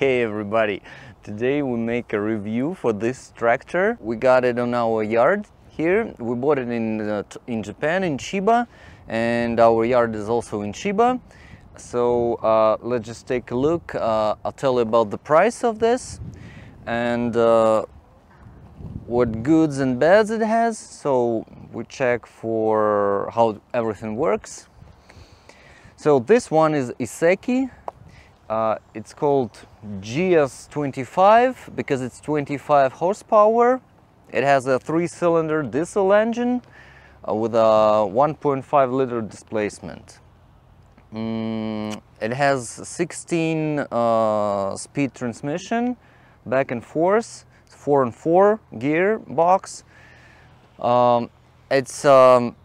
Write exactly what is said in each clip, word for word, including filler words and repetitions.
Hey everybody, today we make a review for this tractor. We got it on our yard here. We bought it in uh, in Japan, in Chiba, and our yard is also in Chiba. So uh, let's just take a look. uh, I'll tell you about the price of this and uh, what goods and bads it has, so we check for how everything works. So this one is Iseki. Uh, it's called G S twenty-five because it's twenty-five horsepower. It has a three-cylinder diesel engine uh, with a one point five liter displacement. Mm, it has sixteen uh, speed transmission, back and forth, four and four gearbox. Um, it's um,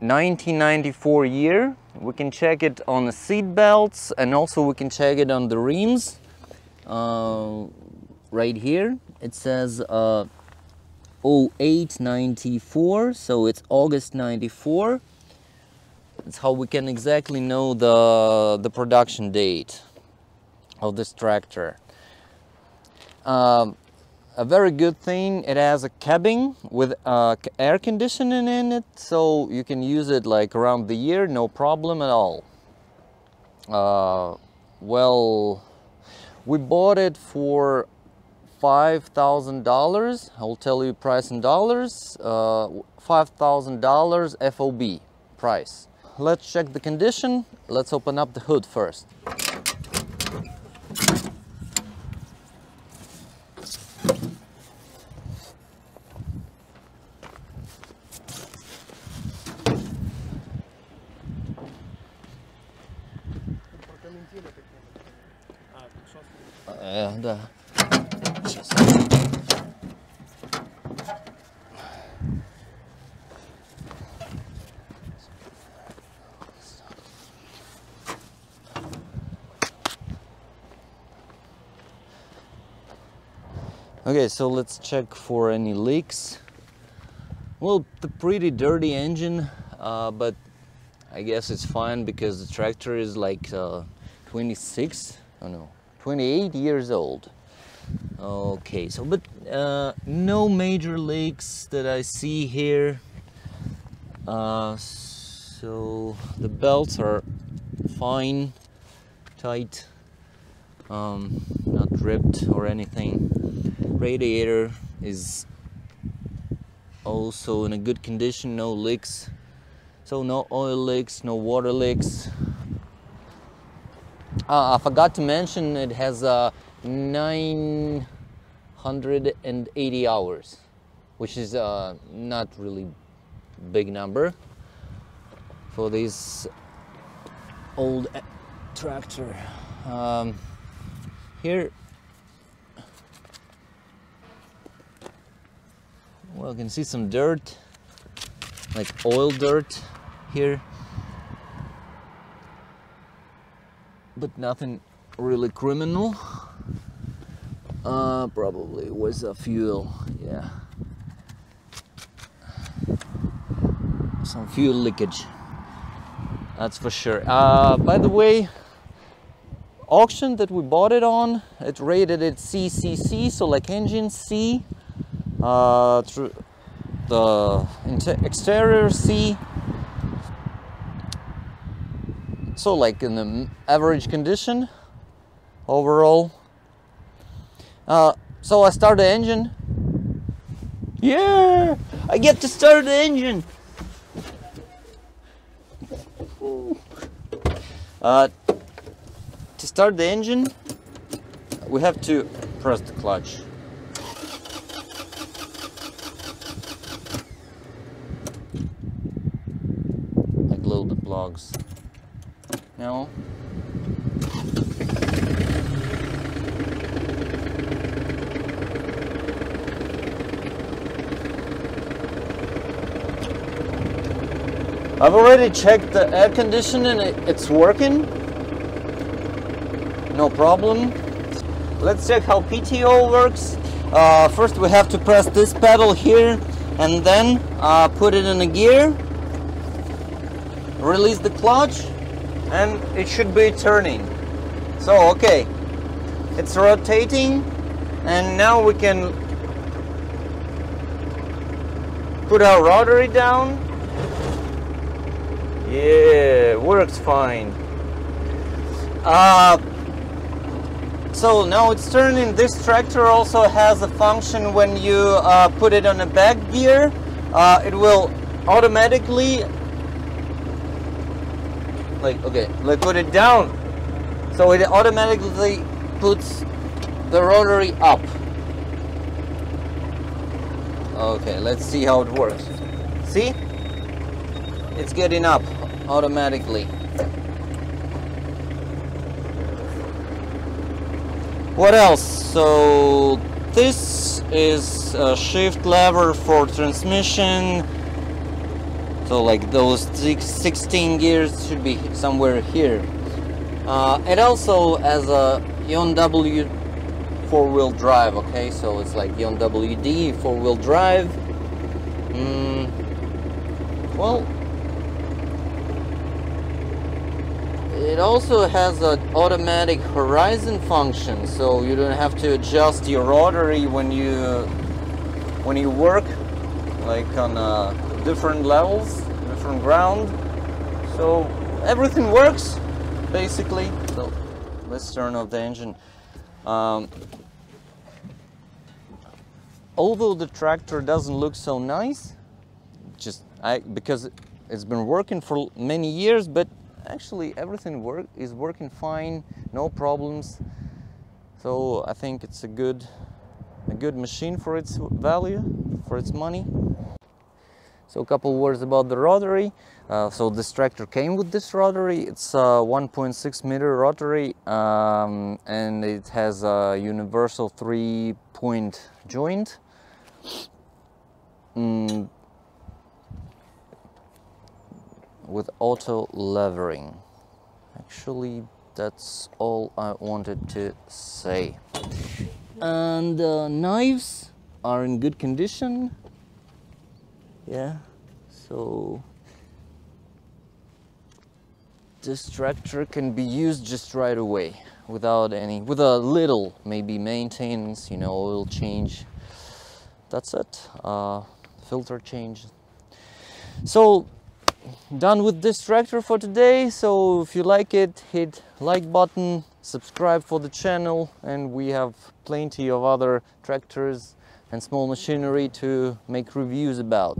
nineteen ninety-four year. We can check it on the seat belts, and also we can check it on the rims. Uh, right here it says uh, oh eight ninety-four, so it's August ninety-four. That's how we can exactly know the, the production date of this tractor. Um, a very good thing, it has a cabin with uh, air conditioning in it, so you can use it like around the year, no problem at all. Uh, well, we bought it for five thousand dollars. I'll tell you price in dollars. uh, five thousand dollars F O B price. Let's check the condition. Let's open up the hood first. Uh, да. Сейчас. Okay, so let's check for any leaks. Well, the pretty dirty engine, uh, but I guess it's fine because the tractor is like uh, twenty-six, oh no, twenty-eight years old. Okay, so but uh, no major leaks that I see here. Uh, so the belts are fine, tight, um, not ripped or anything. Radiator is also in a good condition, no leaks. So no oil leaks, no water leaks. Uh, I forgot to mention it has uh, nine hundred eighty hours, which is uh, not really big number for this old tractor. Um, here, well, you can see some dirt, like oil dirt here. But nothing really criminal. Uh, probably was a fuel, yeah. Some fuel leakage, that's for sure. Uh, by the way, auction that we bought it on, it rated it C C C, so like engine C, uh, the exterior C. So like in the average condition overall. Uh, so I start the engine. Yeah, I get to start the engine. Uh, to start the engine, we have to press the clutch. I glue the plugs. No. I've already checked the air conditioning, it's working, no problem. Let's check how P T O works. Uh, first we have to press this pedal here and then uh, put it in a gear, release the clutch, and it should be turning. So okay, it's rotating, and now we can put our rotary down. Yeah, works fine. Uh, so now it's turning. This tractor also has a function when you uh, put it on a back gear, uh, it will automatically, like, okay, let's put it down. So it automatically puts the rotary up. Okay, let's see how it works. See? It's getting up automatically. What else? So this is a shift lever for transmission. So like those sixteen gears should be somewhere here. Uh, it also has a Yon W four-wheel drive. Okay, so it's like Yon W D four-wheel drive. Mm, well, it also has an automatic horizon function, so you don't have to adjust your rotary when you when you work, like on a different levels, different ground. So everything works basically. So let's turn off the engine. Um, although the tractor doesn't look so nice, just I because it's been working for many years, but actually everything work is working fine, no problems. So I think it's a good a good machine for its value, for its money. So a couple words about the rotary. Uh, so this tractor came with this rotary. It's a one point six meter rotary, um, and it has a universal three-point joint. Mm, with auto levering. Actually, that's all I wanted to say. And the uh, knives are in good condition. Yeah, so this tractor can be used just right away without any, with a little maybe maintenance, you know, oil change. That's it, uh, filter change. So done with this tractor for today. So if you like it, hit like button, subscribe for the channel, and we have plenty of other tractors and small machinery to make reviews about.